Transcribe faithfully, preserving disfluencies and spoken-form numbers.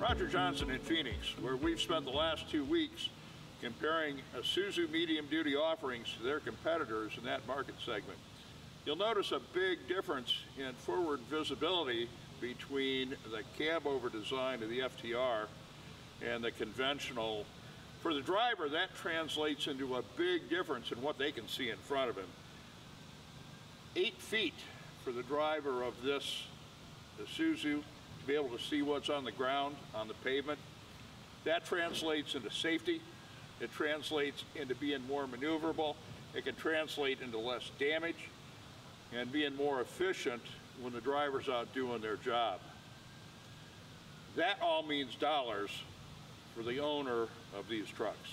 Roger Johnson in Phoenix, where we've spent the last two weeks comparing Isuzu medium-duty offerings to their competitors in that market segment. You'll notice a big difference in forward visibility between the Cabover design of the F T R and the conventional. For the driver, that translates into a big difference in what they can see in front of him. Eight feet for the driver of this Isuzu to be able to see what's on the ground, on the pavement. That translates into safety. It translates into being more maneuverable. It can translate into less damage and being more efficient when the driver's out doing their job. That all means dollars for the owner of these trucks.